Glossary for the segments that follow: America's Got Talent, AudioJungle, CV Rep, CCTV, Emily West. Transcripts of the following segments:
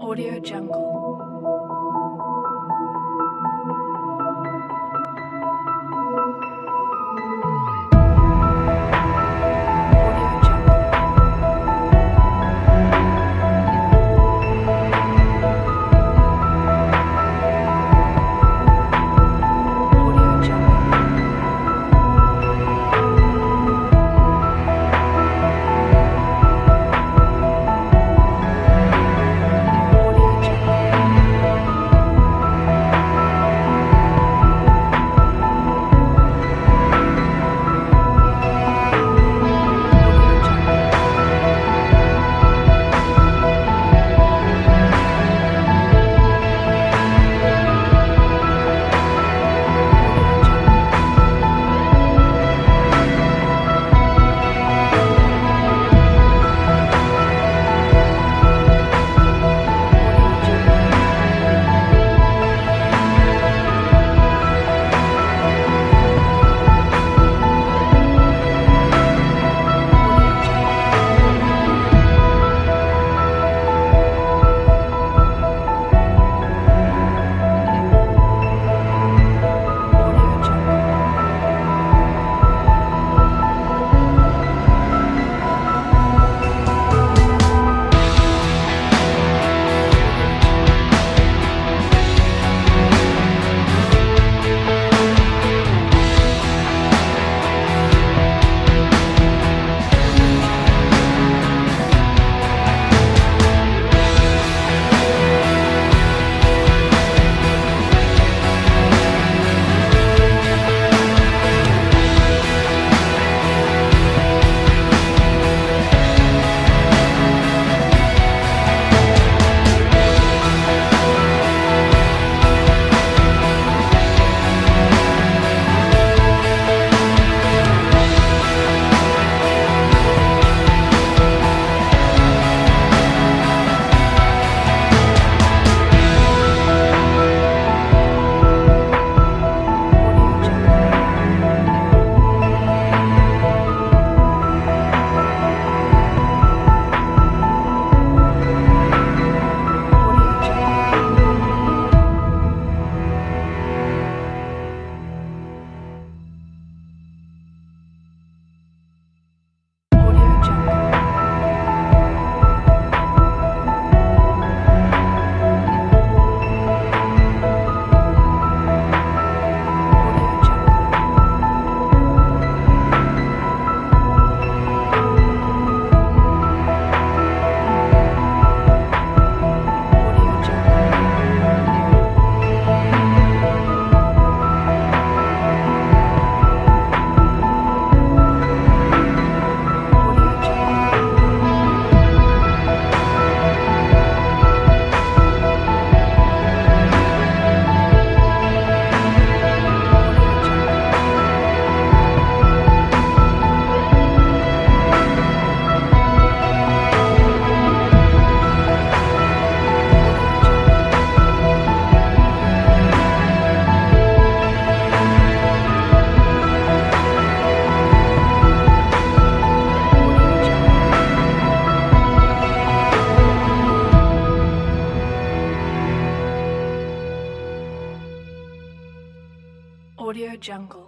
AudioJungle. AudioJungle.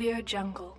AudioJungle.